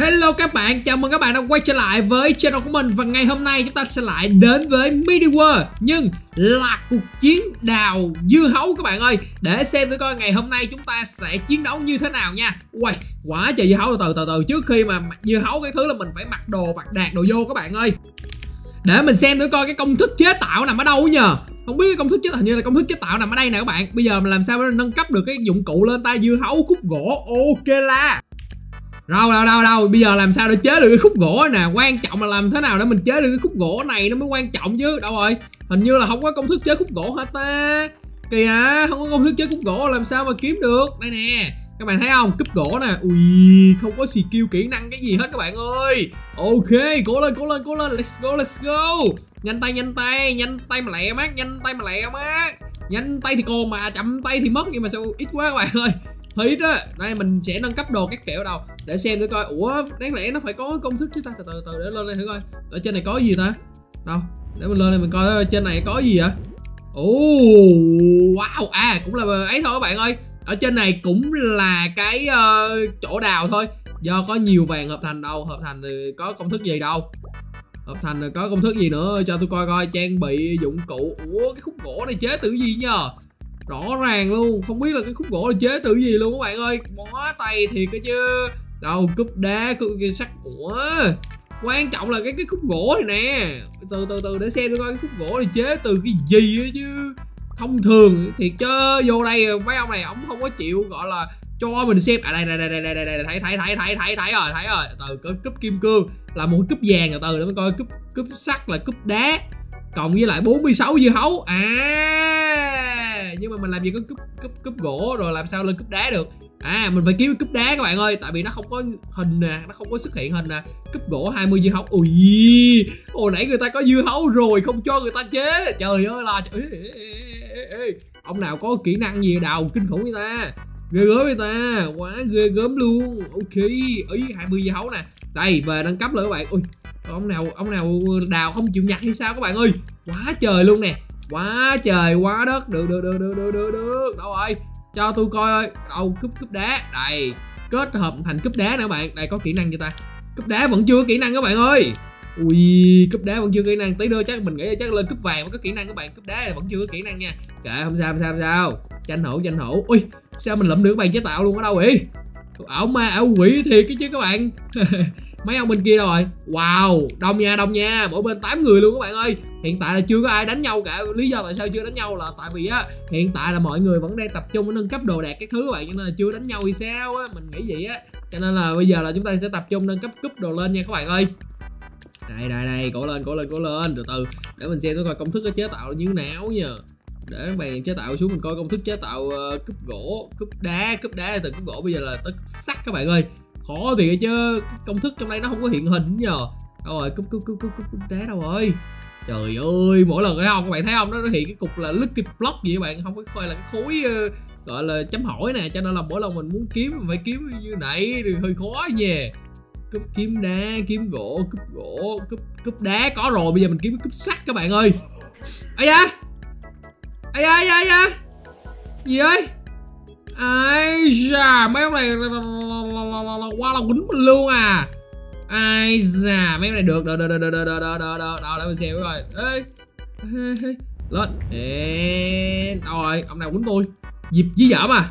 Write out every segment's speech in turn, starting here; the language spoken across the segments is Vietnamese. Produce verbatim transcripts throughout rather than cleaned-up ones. Hello các bạn, chào mừng các bạn đã quay trở lại với channel của mình. Và ngày hôm nay chúng ta sẽ lại đến với MiniWorld, nhưng là cuộc chiến đào dưa hấu các bạn ơi. Để xem thử coi ngày hôm nay chúng ta sẽ chiến đấu như thế nào nha. Uầy, quá trời dưa hấu. Từ từ từ từ trước khi mà mặc dưa hấu cái thứ là mình phải mặc đồ mặc đạt đồ vô các bạn ơi. Để mình xem thử coi cái công thức chế tạo nằm ở đâu nhờ. Không biết cái công thức chế tạo, như là công thức chế tạo nằm ở đây nè các bạn. Bây giờ mình làm sao để nâng cấp được cái dụng cụ lên tay dưa hấu, khúc gỗ, ok la. Đâu đâu đâu đâu, bây giờ làm sao để chế được cái khúc gỗ nè. Quan trọng là làm thế nào để mình chế được cái khúc gỗ này nó mới quan trọng chứ. Đâu rồi, hình như là không có công thức chế khúc gỗ hết á. Kìa, không có công thức chế khúc gỗ làm sao mà kiếm được. Đây nè, các bạn thấy không, cúp gỗ nè. Ui, không có skill kỹ năng cái gì hết các bạn ơi. Ok, cố lên, cố lên, cố lên, let's go, let's go. Nhanh tay, nhanh tay, nhanh tay mà lẹ mát, nhanh tay mà lẹ mát. Nhanh tay thì còn mà, chậm tay thì mất, nhưng mà sao ít quá các bạn ơi. Thấy đó, đây mình sẽ nâng cấp đồ các kiểu đâu. Để xem thử coi, ủa đáng lẽ nó phải có công thức chứ ta, từ từ từ để lên đây thử coi. Ở trên này có gì ta? Đâu, để mình lên đây mình coi trên này có gì vậy. Ồ, wow, à cũng là ấy thôi các bạn ơi. Ở trên này cũng là cái uh, chỗ đào thôi. Do có nhiều vàng hợp thành đâu, hợp thành thì có công thức gì đâu. Hợp thành rồi có công thức gì nữa, cho tôi coi coi, trang bị dụng cụ. Ủa cái khúc gỗ này chế từ gì nhờ? Rõ ràng luôn, không biết là cái khúc gỗ là chế từ gì luôn các bạn ơi. Bó tay thiệt cái chứ. Đâu, cúp đá, cúp sắt. Ủa, quan trọng là cái cái khúc gỗ này nè. Từ từ từ để xem tôi coi cái khúc gỗ này chế từ cái gì đó chứ. Thông thường thiệt chứ, vô đây mấy ông này ổng không có chịu gọi là cho mình xem. À đây đây đây đây đây đây, thấy thấy thấy thấy thấy thấy rồi, thấy rồi. Từ cúp kim cương là một cúp vàng, từ từ để mình coi cúp cúp sắt là cúp đá. Cộng với lại bốn mươi sáu dưa hấu. À, nhưng mà mình làm gì có cúp cúp cúp gỗ rồi làm sao lên cúp đá được. À, mình phải kiếm cúp đá các bạn ơi, tại vì nó không có hình nè, nó không có xuất hiện hình nè. Cúp gỗ hai mươi dưa hấu. Ui, hồi nãy người ta có dưa hấu rồi không cho người ta chế. Trời ơi là ê, ê, ê, ê. Ông nào có kỹ năng gì đào kinh khủng với ta. Ghê gớm với ta, quá ghê gớm luôn. Ok, ý hai mươi dưa hấu nè. Đây, về nâng cấp lại các bạn. Ui, ông nào ông nào đào không chịu nhặt hay sao các bạn ơi. Quá trời luôn nè. Quá trời quá đất. Được được được được được được được. Đâu rồi? Cho tôi coi. Đâu, cúp cúp đá. Đây, kết hợp thành cúp đá nè các bạn. Đây có kỹ năng cho ta. Cúp đá vẫn chưa có kỹ năng các bạn ơi. Ui, cúp đá vẫn chưa kỹ năng. Tí nữa chắc mình nghĩ là chắc lên cúp vàng mới có kỹ năng các bạn. Cúp đá vẫn chưa có kỹ năng nha. Kệ, không sao không sao không sao. Tranh thủ tranh thủ. Ui, sao mình lụm được bàn chế tạo luôn ở đâu vậy? Ảo ma ảo quỷ thiệt cái chứ các bạn. Mấy ông bên kia đâu rồi? Wow, đông nha, đông nha, mỗi bên tám người luôn các bạn ơi. Hiện tại là chưa có ai đánh nhau cả. Lý do tại sao chưa đánh nhau là tại vì á, hiện tại là mọi người vẫn đang tập trung nâng cấp đồ đạc các thứ các bạn, cho nên là chưa đánh nhau thì sao á, mình nghĩ vậy á. Cho nên là bây giờ là chúng ta sẽ tập trung nâng cấp cúp đồ lên nha các bạn ơi. Đây đây đây, cổ lên, cổ lên, cổ lên, từ từ. Để mình xem coi công thức nó chế tạo như thế nào nha. Để bàn chế tạo xuống mình coi công thức chế tạo cúp gỗ, cúp đá, cúp đá từ cúp gỗ bây giờ là tới cúp sắt các bạn ơi. Khó thiệt chứ, công thức trong đây nó không có hiện hình nhờ. Đâu rồi, cúp cúp cúp cúp cúp đá đâu rồi. Trời ơi, mỗi lần thấy không, các bạn thấy không, nó hiện cái cục là lucky block gì các bạn, không có coi là cái khối gọi là chấm hỏi nè, cho nên là mỗi lần mình muốn kiếm mình phải kiếm như nãy thì hơi khó nha. Cúp kiếm đá, kiếm gỗ, cúp gỗ, cúp cúp đá có rồi, bây giờ mình kiếm cái cúp sắt các bạn ơi. Ấy da. Ấy da, ấy da. Gì ơi? Ai da, mấy ông này qua là quýnh mình luôn à. Ai da, mấy ông này được, được, được, được, được, được, được, được, được, được, để mình xem coi. Ê, lên, ê, đâu rồi, ông nào quýnh tôi? Dịp dí dỏm à?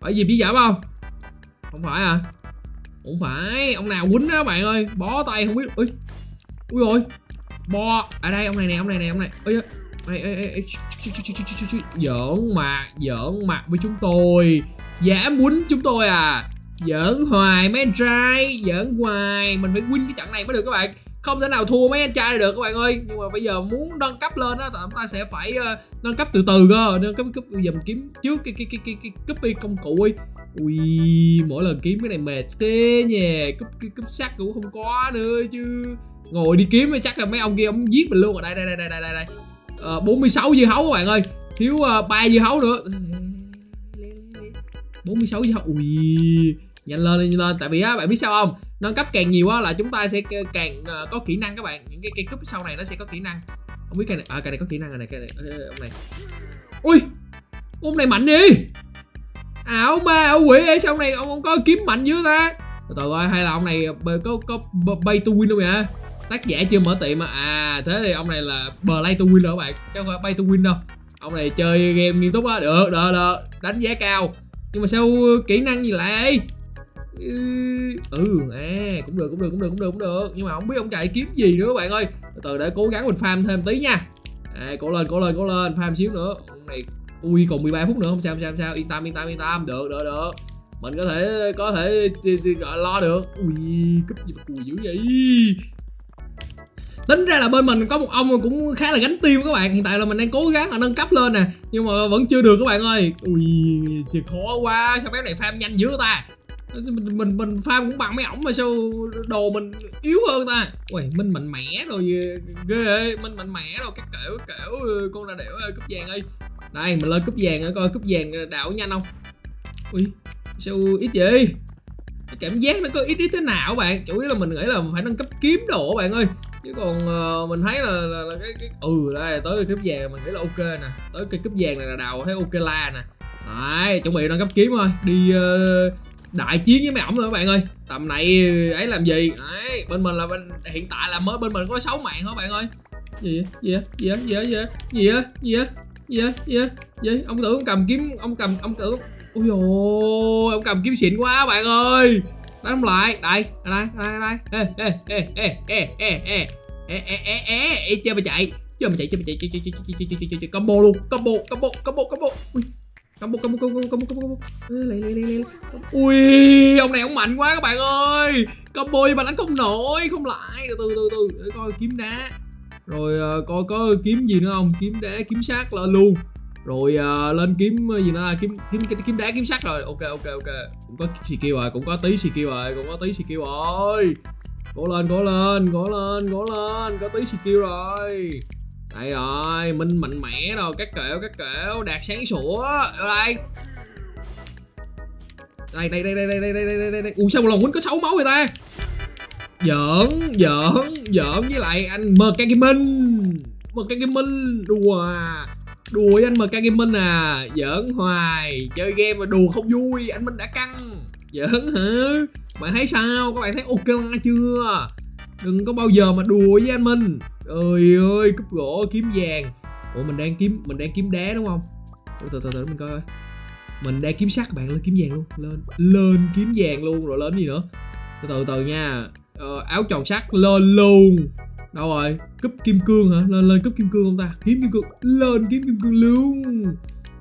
Phải dịp dí dỏm không? Không phải à? Không phải, ông nào quýnh đó các bạn ơi, bó tay không biết. Ui, ui rồi, bo, ở đây, ông này nè, ông này nè, ông này. Ui, ê, ê, ê, giỡn mặt, giỡn mặt với chúng tôi. Dám quýnh chúng tôi à? Giỡn hoài mấy anh trai, giỡn hoài. Mình phải win cái trận này mới được các bạn. Không thể nào thua mấy anh trai được các bạn ơi. Nhưng mà bây giờ muốn nâng cấp lên á, chúng ta sẽ phải uh, nâng cấp từ từ cơ. Nâng cấp cấp dùm kiếm trước cái cái cái cái cái cúp đi, công cụ đi. Ui, mỗi lần kiếm cái này mệt thế nha. Cúp cúp sắt cũng không có nữa chứ. Ngồi đi kiếm chắc là mấy ông kia ông giết mình luôn. Ở đây đây đây đây đây đây. Uh, bốn mươi sáu dưa hấu các bạn ơi. Thiếu uh, ba dưa hấu nữa. bốn mươi sáu dưa hấu. Ui, nhanh lên nhanh lên, tại vì á bạn biết sao không? Nâng cấp càng nhiều á là chúng ta sẽ càng uh, có kỹ năng các bạn. Những cái cây cúp sau này nó sẽ có kỹ năng. Không biết cây này, à cây này có kỹ năng rồi này, cây này. Ê, ông này. Ui, ông này mạnh đi. Ảo ma ảo quỷ, ê sao ông này ông không có kiếm mạnh dữ ta? Từ từ coi, hay là ông này có có pay to win không vậy? Tác giả chưa mở tiệm mà. À thế thì ông này là play to win rồi các bạn, chứ không phải pay to win đâu. Ông này chơi game nghiêm túc á, được, được, được, đánh giá cao. Nhưng mà sao kỹ năng gì lại? Ừ, à, cũng được, cũng được, cũng được, cũng được, cũng được. Nhưng mà không biết ông chạy kiếm gì nữa các bạn ơi. Từ từ để cố gắng mình farm thêm tí nha. À, cổ lên, cổ lên, cổ lên, farm xíu nữa. Ông này, ui, còn mười ba phút nữa, không sao, không sao, không sao. Yên tâm, yên tâm, yên tâm, được, được, được. Mình có thể, có thể lo được. Ui, cúp gì mà cùi dữ vậy? Tính ra là bên mình có một ông cũng khá là gánh tim các bạn. Hiện tại là mình đang cố gắng là nâng cấp lên nè, nhưng mà vẫn chưa được các bạn ơi. Ui, trời khó quá, sao bé này farm nhanh dữ ta. Mình mình mình farm cũng bằng mấy ổng mà sao đồ mình yếu hơn ta. Ui, mình mạnh mẽ rồi ghê, mình mạnh mẽ rồi các kiểu kiểu con ra đẻo ơi, cúp vàng ơi. Đây, mình lên cúp vàng coi cúp vàng đảo nhanh không. Ui, sao ít vậy? Cái cảm giác nó có ít ít thế nào các bạn? Chủ yếu là mình nghĩ là phải nâng cấp kiếm đồ các bạn ơi. Chứ còn uh, mình thấy là, là, là cái, cái ừ đây tới cái cúp vàng mình nghĩ là ok nè, tới cái cúp vàng này là đầu thấy ok la nè. Đấy, chuẩn bị nâng cấp kiếm thôi, đi uh, đại chiến với mấy ổng rồi các bạn ơi. Tầm này ấy làm gì? Đấy, bên mình là bên hiện tại là mới bên mình có sáu mạng thôi các bạn ơi. Gì vậy? Gì vậy? Gì vậy? Gì vậy? Gì vậy? Gì vậy? Gì vậy? Gì vậy? Gì vậy? Ông tưởng ông cầm kiếm, ông cầm ông tưởng ui dồi, ông cầm kiếm xịn quá các bạn ơi. Đánh không lại, đây, đây, đây, đây, ê, ê, ê, ê, ê, ê, ê, ê, ê, ê, ê, chơi mà chạy, chơi mà chạy, chơi mà chạy, chơi, chơi, chơi, chơi, chơi, chơi, combo luôn, combo, combo, combo, combo, ui, combo, combo, combo, combo, combo, lại, lại, lại, lại, ui, ông này ông mạnh quá các bạn ơi, combo mà đánh không nổi, không lại, từ từ, từ, để coi kiếm đá, rồi coi có kiếm gì nữa không, kiếm đá, kiếm sắt là luôn. Rồi uh, lên kiếm gì nữa là kiếm kiếm kiếm đá kiếm sắt rồi. Ok ok ok. Cũng có skill rồi, cũng có tí skill rồi, cũng có tí skill rồi. Cố lên, cố lên, cố lên, cố lên, có tí skill rồi. Đây rồi, mình mạnh mẽ rồi, các kiểu các kiểu đạt sáng sủa. Đây. Đây đây đây đây đây đây đây đây đây. Ủa sao một lần quýnh có sáu máu vậy ta? Giỡn, giỡn, giỡn với lại anh em ca Gaming. em ca Gaming đùa. Đùa với anh em ca Gaming à, giỡn hoài, chơi game mà đùa không vui, anh Minh đã căng. Giỡn hả? Bạn thấy sao? Các bạn thấy ok là chưa? Đừng có bao giờ mà đùa với anh Minh. Trời ơi, cúp gỗ kiếm vàng. Ủa mình đang kiếm mình đang kiếm đá đúng không? Ủa, từ từ từ mình coi coi. Mình đang kiếm sắt các bạn, lên kiếm vàng luôn, lên lên kiếm vàng luôn rồi lên gì nữa. Từ từ từ nha. Ờ, áo tròn sắt lên luôn. Đâu rồi? Cúp kim cương hả? Lên lên cúp kim cương không ta? Kiếm kim cương. Lên kiếm kim cương luôn.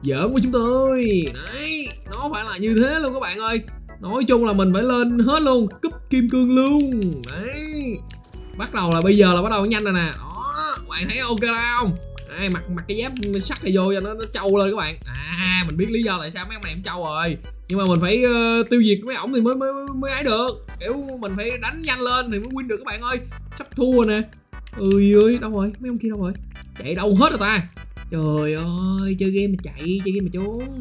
Giỡn quá chúng tôi. Đấy, nó phải là như thế luôn các bạn ơi. Nói chung là mình phải lên hết luôn, cúp kim cương luôn. Đấy. Bắt đầu là bây giờ là bắt đầu nhanh rồi nè. Đó, bạn thấy ok không? Đấy, mặc mặc cái giáp sắt này vô cho nó nó trâu lên các bạn. À, mình biết lý do tại sao mấy ông này em trâu rồi. Nhưng mà mình phải uh, tiêu diệt mấy ổng thì mới mới mới ấy được. Kiểu mình phải đánh nhanh lên thì mới win được các bạn ơi. Sắp thua nè. Ơi ơi, đâu rồi? Mấy ông kia đâu rồi? Chạy đâu hết rồi ta? Trời ơi, chơi game mà chạy, chơi game mà trốn.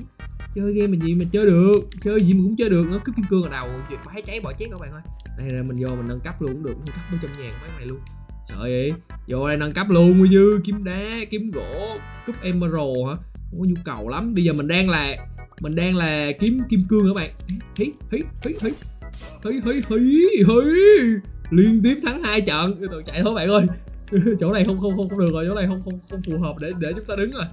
Chơi game mà gì mà chơi được, chơi gì mà cũng chơi được, nó cứ kim cương ở đầu, bả cháy bỏ chết các bạn ơi. Đây là mình vô mình nâng cấp luôn cũng được, nâng cấp mấy trăm ngàn mấy này luôn. Sợ vậy? Vô đây nâng cấp luôn coi chứ, kiếm đá, kiếm gỗ, cúp emerald hả? Không có nhu cầu lắm. Bây giờ mình đang là mình đang là kiếm kim cương các bạn. Hí hí hí hí. Hí hí hí hí. Liên tiếp thắng hai trận, tụi chạy thôi bạn ơi. Chỗ này không không không không được rồi, chỗ này không không không phù hợp để để chúng ta đứng rồi.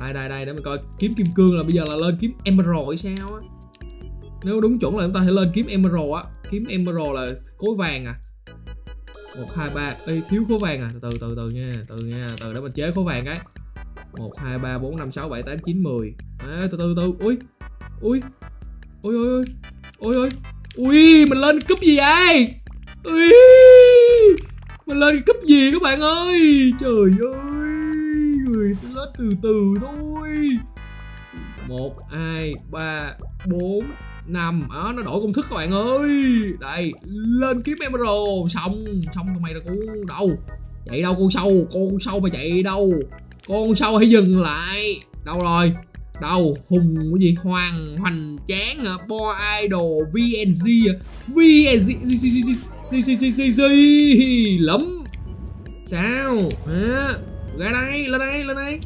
Đây đây đây để mình coi kiếm kim cương là bây giờ là lên kiếm emerald hay sao á. Nếu đúng chuẩn là chúng ta phải lên kiếm emerald á, kiếm emerald là khối vàng à. một hai ba, ê thiếu khối vàng à, từ từ từ nha, từ nha, từ để mình chế khối vàng cái. một hai ba bốn năm sáu bảy tám chín mười. À, từ từ từ. Ui. Ui. Ui ôi ôi. Ôi ôi. Ui, mình lên cúp gì vậy? Ui, mình lên cúp gì các bạn ơi? Trời ơi, người lên từ từ thôi. một hai ba bốn năm. Đó, nó đổi công thức các bạn ơi. Đây, lên kiếm emerald xong, xong tụi mày là con đâu? Chạy đâu con sâu, con sâu mà chạy đâu? Con sâu hãy dừng lại. Đâu rồi? Đâu? Hùng cái gì? Hoàng hoành tráng hả? Boy Idol vê en giê hả? vê en giê lắm. Sao? Hả? Ra đây, lên đây, lên đây.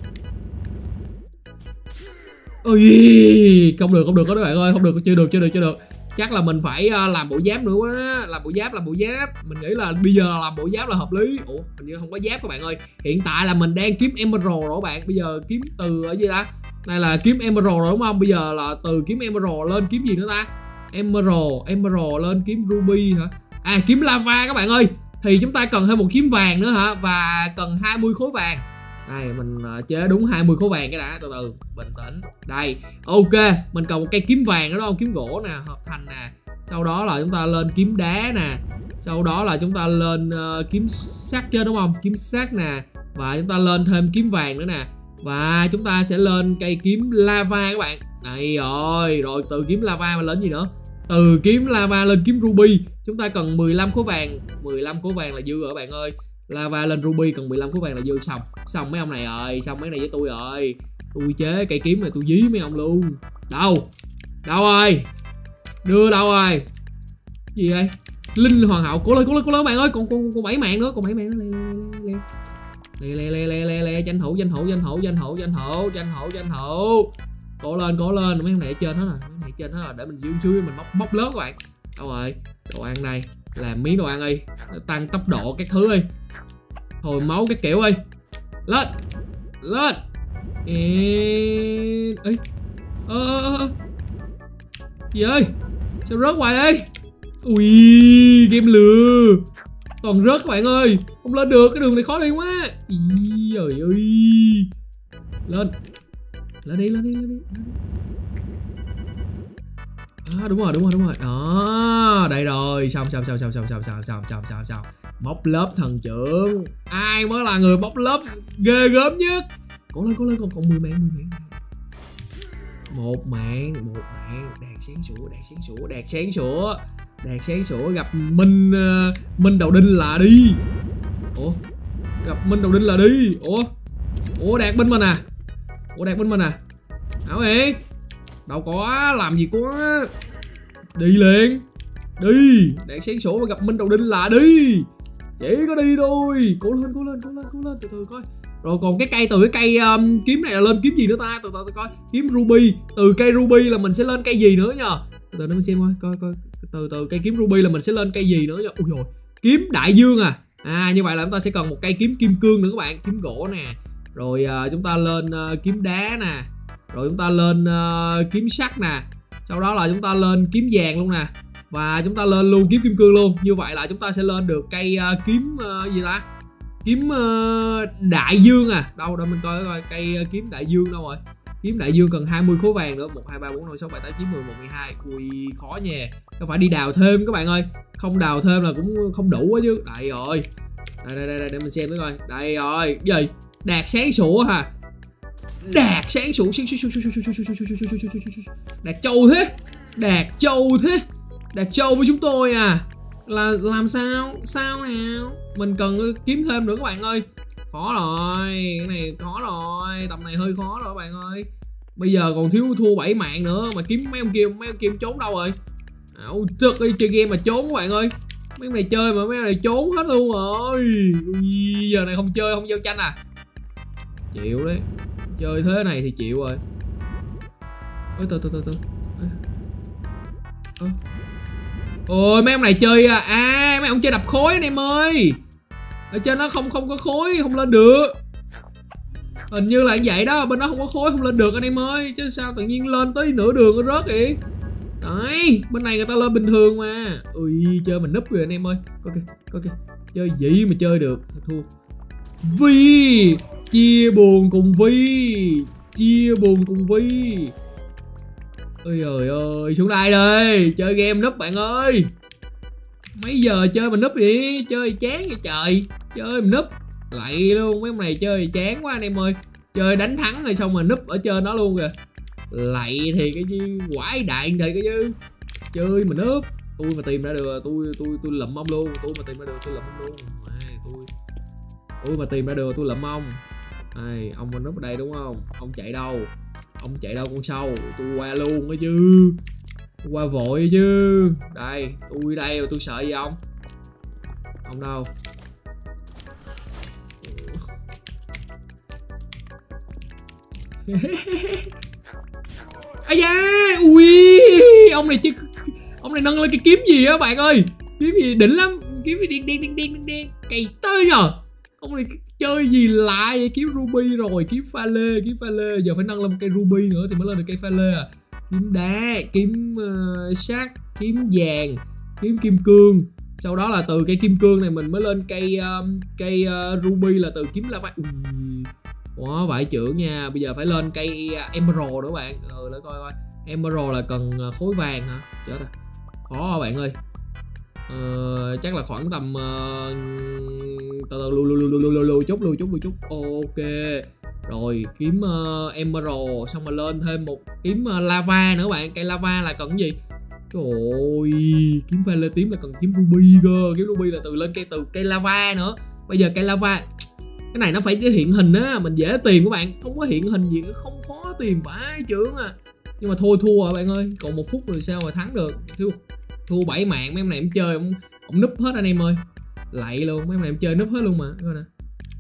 Ôi, không được, không được các bạn ơi, không được, chưa được, chưa được, chưa được. chắc là mình phải làm bộ giáp nữa quá. Làm bộ giáp, làm bộ giáp. Mình nghĩ là bây giờ làm bộ giáp là hợp lý. Ủa, hình như không có giáp các bạn ơi. Hiện tại là mình đang kiếm emerald rồi các bạn. Bây giờ kiếm từ ở gì ta? Này là kiếm emerald rồi đúng không? Bây giờ là từ kiếm emerald lên kiếm gì nữa ta? Emerald, emerald lên kiếm ruby hả? À, kiếm lava các bạn ơi. Thì chúng ta cần thêm một kiếm vàng nữa hả? Và cần hai mươi khối vàng. Đây, mình chế đúng hai mươi khối vàng cái đã, từ từ, bình tĩnh. Đây, ok, mình cần một cây kiếm vàng đúng không? Kiếm gỗ nè, hợp thành nè. Sau đó là chúng ta lên kiếm đá nè. Sau đó là chúng ta lên uh, kiếm sắt chứ đúng không? Kiếm sắt nè. Và chúng ta lên thêm kiếm vàng nữa nè. Và chúng ta sẽ lên cây kiếm lava các bạn. Đây rồi, rồi từ kiếm lava mà lên gì nữa? Từ kiếm lava lên kiếm ruby. Chúng ta cần mười lăm khối vàng. mười lăm khối vàng là dư rồi các bạn ơi. Lava lên ruby cần mười lăm khối vàng là dư. Xong, xong mấy ông này rồi, xong mấy này với tôi rồi. Tôi chế cây kiếm này tôi dí mấy ông luôn. Đâu? Đâu rồi? Đưa đâu rồi? Gì vậy? Linh hoàng hậu, cố lên, cố lên, cố lên các bạn ơi, còn còn còn bảy mạng nữa, còn bảy mạng nữa. Lê lê lê lê lê lê, tranh thủ, tranh thủ, tranh thủ, tranh thủ, tranh thủ, tranh thủ, tranh thủ. Cố lên, cố lên, mấy ông này ở trên hết rồi, mấy ông này ở trên hết rồi, để mình dưới dưới mình móc móc lớn các bạn. Đâu rồi? Đồ ăn đây. Làm miếng đồ ăn đi, tăng tốc độ các thứ đi, hồi máu các kiểu đi. Lên lên ê ê ơ gì ơi, sao rớt hoài ấy. Ui, game lừa, toàn rớt các bạn ơi, không lên được, cái đường này khó đi quá. Ý ơi, lên lên đi, lên đi, lên đi. À, đúng rồi, đúng rồi, đúng rồi. Đó, đây rồi, xong xong xong xong xong xong xong xong xong xong xong. Móc lớp thần trưởng. Ai mới là người móc lớp ghê gớm nhất? Cố lên, cố lên, còn còn mười mạng, mười mạng. Một mạng, một mạng, đạt sáng sủa, đạt sáng sủa, đạt sáng sủa. Đạt sáng sủa gặp Minh uh, Minh Đầu Đinh là đi. Ủa, gặp Minh Đầu Đinh là đi. Ủa. Ủa đạt bên mình à? Ủa đạt bên mình à? Hảo Hiền. Đâu có, làm gì quá. Đi liền. Đi. Đạn sáng sủa mà gặp Minh Đầu Đinh là đi. Chỉ có đi thôi. Cố lên, cố lên, cố lên, cố lên. Từ từ coi. Rồi còn cái cây, từ cái cây um, kiếm này là lên kiếm gì nữa ta? Từ từ tôi coi. Kiếm ruby. Từ cây ruby là mình sẽ lên cây gì nữa nhờ? Từ từ để mình xem coi. Coi coi. Từ từ cây kiếm ruby là mình sẽ lên cây gì nữa nhờ? Ui dồi. Kiếm đại dương à. À như vậy là chúng ta sẽ cần một cây kiếm kim cương nữa các bạn. Kiếm gỗ nè. Rồi uh, chúng ta lên uh, kiếm đá nè. Rồi chúng ta lên uh, kiếm sắt nè. Sau đó là chúng ta lên kiếm vàng luôn nè. Và chúng ta lên luôn kiếm kim cương luôn. Như vậy là chúng ta sẽ lên được cây uh, kiếm uh, gì ta? Kiếm uh, đại dương à. Đâu đâu mình coi coi cây uh, kiếm đại dương đâu rồi. Kiếm đại dương cần hai mươi khối vàng nữa. Một, hai, ba, bốn, năm, sáu, bảy, tám, chín, mười, mười một, mười hai. Ui khó nha. Nó phải đi đào thêm các bạn ơi. Không đào thêm là cũng không đủ quá chứ. Đây rồi. Đây đây đây, đây để mình xem nữa coi. Đây rồi. Cái gì? Đạt sáng sủa hả? Đạt sáng sủa, đạt châu thế, đạt châu thế, đạt châu với chúng tôi à? Là làm sao? Sao nào? Mình cần kiếm thêm nữa các bạn ơi. Khó rồi, cái này khó rồi, tầm này hơi khó rồi các bạn ơi. Bây giờ còn thiếu thua bảy mạng nữa mà kiếm mấy ông kia, mấy ông kia trốn đâu rồi? Ảo tức đi, chơi game mà trốn các bạn ơi. Mấy ông này chơi mà mấy ông này trốn hết luôn rồi. Giờ này không chơi, không giao tranh à? Chịu đấy. Chơi thế này thì chịu rồi. Ôi từ từ từ từ. Ôi mấy ông này chơi à. À mấy ông chơi đập khối anh em ơi. Ở trên nó không không có khối, không lên được. Hình như là như vậy đó, bên đó không có khối không lên được anh em ơi. Chứ sao tự nhiên lên tới nửa đường nó rớt vậy. Đấy, bên này người ta lên bình thường mà. Ui chơi mình núp rồi anh em ơi. Coi kìa, coi kìa. Chơi gì mà chơi được, thua. Vì chia buồn cùng Vi, chia buồn cùng Vi. Ôi trời ơi, xuống đây đi, chơi game núp bạn ơi. Mấy giờ chơi mình núp đi, chơi chán vậy trời. Chơi mình núp, lại luôn mấy ông này chơi chán quá anh em ơi. Chơi đánh thắng rồi xong mà núp ở trên nó luôn kìa. Lạy thì cái gì quái đạn thì cái chứ. Chơi mình núp, tôi mà tìm ra được tôi tôi tôi lụm ông luôn, tôi mà tìm ra được tôi lụm ông luôn. À, tôi tôi mà tìm ra được tôi lụm ông. Ai, ông mình núp ở đây đúng không? Ông chạy đâu? Ông chạy đâu con sâu? Tôi qua luôn đó chứ. Tôi qua vội đó chứ. Đây, tôi đây rồi tôi sợ gì ông? Ông đâu? Ây da, ui, ông này chứ Ông này nâng lên cái kiếm gì á bạn ơi. Kiếm gì đỉnh lắm. Kiếm gì đen đen đen đen đen. Cày tơi nhờ. Ông này chơi gì lạ vậy. Kiếm ruby rồi. Kiếm pha lê. Kiếm pha lê. Giờ phải nâng lên một cây ruby nữa thì mới lên được cây pha lê à. Kiếm đá. Kiếm uh, sắt. Kiếm vàng. Kiếm kim cương. Sau đó là từ cây kim cương này mình mới lên cây um, cây uh, ruby là từ kiếm lava. Ui. Wow, vải trưởng nha. Bây giờ phải lên cây emerald nữa bạn. Ừ, để coi coi. Emerald là cần khối vàng hả? Chết rồi. Khó bạn ơi. Ờ, chắc là khoảng tầm uh, từ từ lù lù lù lù lù lù chút lù chút lù chút. Ok. Rồi kiếm uh, emerald xong rồi lên thêm một kiếm uh, lava nữa bạn. Cây lava là cần gì? Trời ơi, kiếm pha lê tím là cần kiếm ruby cơ. Kiếm ruby là từ lên cây từ cây lava nữa. Bây giờ cây lava cái này nó phải cái hiện hình á, mình dễ tìm các bạn, không có hiện hình gì không khó tìm vãi chưởng à. Nhưng mà thôi thua rồi bạn ơi, còn một phút rồi sao mà thắng được. Thua thua bảy mạng, mấy em này em chơi ông ông núp hết anh em ơi. Lạy luôn, mấy em này em chơi núp hết luôn mà. Coi nè.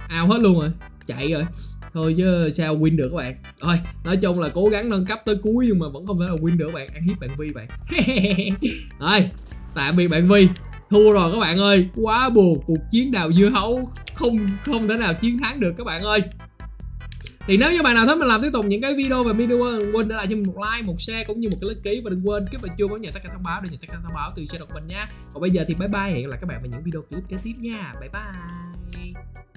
Ao hết luôn rồi, chạy rồi. Thôi chứ sao win được các bạn. Thôi, nói chung là cố gắng nâng cấp tới cuối nhưng mà vẫn không thể là win được các bạn. Ăn hiếp bạn Vi bạn. Rồi, tạm biệt bạn Vi. Thua rồi các bạn ơi, quá buồn, cuộc chiến đào dưa hấu không không thể nào chiến thắng được các bạn ơi. Thì nếu như bạn nào thích mình làm tiếp tục những cái video về MiniWorld, đừng quên để lại cho mình một like, một share cũng như một cái like ký, và đừng quên kích vào chuông bấm nhận tất cả thông báo để nhận tất cả thông báo từ channel của mình nha. Còn bây giờ thì bye bye, hẹn gặp lại các bạn vào những video clip kế tiếp nha. Bye bye.